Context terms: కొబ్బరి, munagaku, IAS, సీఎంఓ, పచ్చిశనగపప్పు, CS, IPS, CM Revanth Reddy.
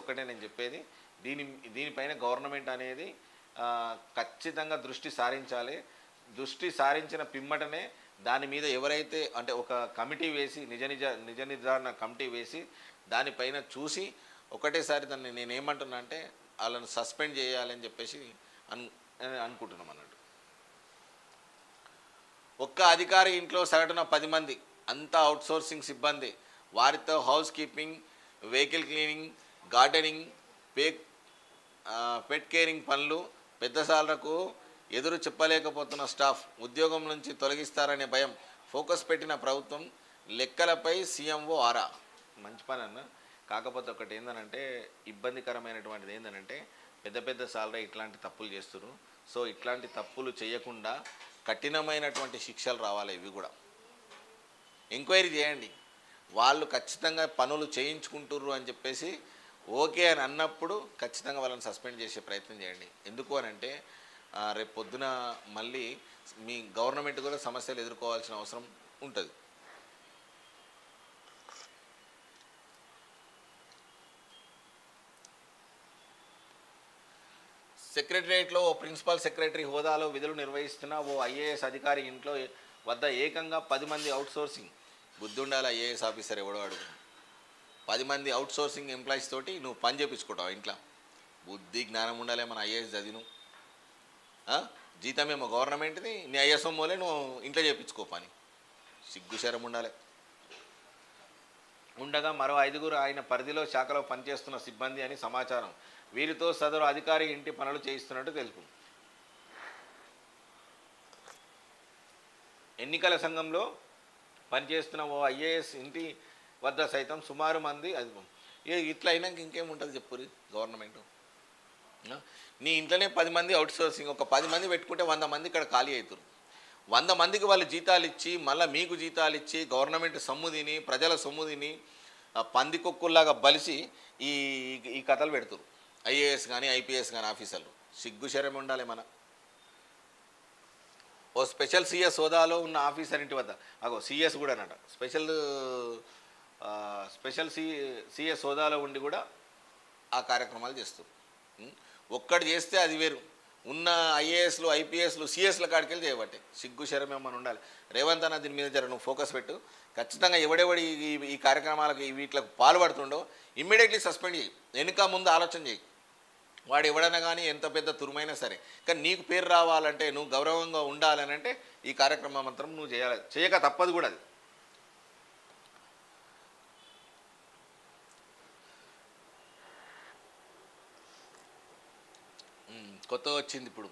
ఒక్కటే నేను చెప్పేది, దీనిపైన గవర్నమెంట్ అనేది ఖచ్చితంగా దృష్టి సారించాలి. దృష్టి సారించిన పిమ్మటనే దాని మీద ఎవరైతే అంటే ఒక కమిటీ వేసి నిజ నిర్ధారణ కమిటీ వేసి దానిపైన చూసి ఒకటేసారి దాన్ని నేనేమంటున్నా అంటే వాళ్ళని సస్పెండ్ చేయాలని చెప్పేసి అనుకుంటున్నాం అన్నట్టు. ఒక్క అధికారి ఇంట్లో సగటున 10 మంది, అంతా అవుట్సోర్సింగ్ సిబ్బంది. వారితో house keeping, vehicle cleaning, gardening, pet caring పనులు, పెద్దసాలకు ఎదురు చెప్పలేకపోతున్న స్టాఫ్ ఉద్యోగం నుంచి తొలగిస్తారనే భయం ఫోకస్ పెట్టిన ప్రభుత్వం లెక్కలపై సీఎంఓ ఆరా. మంచి పని అన్న. కాకపోతే ఒకటి ఏంటంటే ఇబ్బందికరమైనటువంటిది ఏంటంటే పెద్ద పెద్ద సాలరీ ఇట్లాంటి తప్పులు చేస్తున్నారు. సో ఇట్లాంటి తప్పులు చేయకుండా కఠినమైనటువంటి శిక్షలు రావాలి. ఇవి కూడా ఎంక్వైరీ చేయండి. వాళ్ళు ఖచ్చితంగా పనులు చేయించుకుంటుర్రు అని చెప్పేసి ఓకే అని అన్నప్పుడు ఖచ్చితంగా వాళ్ళని సస్పెండ్ చేసే ప్రయత్నం చేయండి. ఎందుకు అని అంటే రేపు పొద్దున మళ్ళీ మీ గవర్నమెంట్ కూడా సమస్యలు ఎదుర్కోవాల్సిన అవసరం ఉంటుంది. సెక్రటరియట్లో ఓ ప్రిన్సిపల్ సెక్రటరీ హోదాలో విధులు నిర్వహిస్తున్న ఓ IAS అధికారి ఇంట్లో వద్ద ఏకంగా 10 మంది అవుట్సోర్సింగ్. బుద్ధుండాలి IAS ఆఫీసర్ ఎవడో అడుగు. 10 మంది అవుట్సోర్సింగ్ ఎంప్లాయీస్ తోటి నువ్వు పని చేయించుకుంటావు ఇంట్లో. బుద్ధి జ్ఞానం ఉండాలి. మన IAS చదివిను, జీతమేమో గవర్నమెంట్ది, నీ IAS నువ్వు ఇంట్లో చేయించుకో పని. సిగ్గుశరం ఉండాలి. ఉండగా మరో 5గురు ఆయన పరిధిలో శాఖలో పనిచేస్తున్న సిబ్బంది అని సమాచారం. వీరితో సదరు అధికారి ఇంటి పనులు చేయిస్తున్నట్టు తెలుపు. ఎన్నికల సంఘంలో పనిచేస్తున్న ఓ IAS ఇంటి వద్ద సైతం సుమారు మంది అది. ఇట్లా అయినాక ఇంకేముంటుంది చెప్పుర్రి గవర్నమెంట్. నీ ఇంట్లోనే 10 మంది అవుట్సోర్సింగ్, ఒక 10 మంది పెట్టుకుంటే 100 మంది ఇక్కడ ఖాళీ అవుతారు. 100 మందికి వాళ్ళు జీతాలు ఇచ్చి మళ్ళీ మీకు జీతాలు ఇచ్చి గవర్నమెంట్ సొమ్ము తిని ప్రజల సొమ్ము తిని పందికొక్కుల్లాగా బలిసి ఈ ఈ కథలు పెడతారు IAS కానీ IPS కానీ ఆఫీసర్లు. సిగ్గుశరం ఉండాలి. మన ఓ స్పెషల్ CS హోదాలో ఉన్న ఆఫీసర్ ఇంటి వద్ద అగో CS కూడా అనట స్పెషల్ CS హోదాలో ఉండి కూడా ఆ కార్యక్రమాలు చేస్తారు. ఒక్కడు చేస్తే అది వేరు, ఉన్న IASలు IPSలు CSల కాడికి వెళ్ళి చేయబట్టే. సిగ్గుశరం ఏమని ఉండాలి. రేవంత్ అన్న దీని మీద జర నువ్వు ఫోకస్ పెట్టు. ఖచ్చితంగా ఎవడెవడి ఈ కార్యక్రమాలకు వీటికి పాల్పడుతుండో ఇమ్మీడియట్లీ సస్పెండ్ చేయి. వెనుక ముందు ఆలోచన చేయి. వాడు ఎవడన్నా కానీ ఎంత పెద్ద తురుమైనా సరే, కానీ నీకు పేరు రావాలంటే నువ్వు గౌరవంగా ఉండాలని అంటే ఈ కార్యక్రమం మాత్రం నువ్వు చేయాలి. చేయక తప్పదు కూడా. అది కొత్తగా వచ్చింది ఇప్పుడు.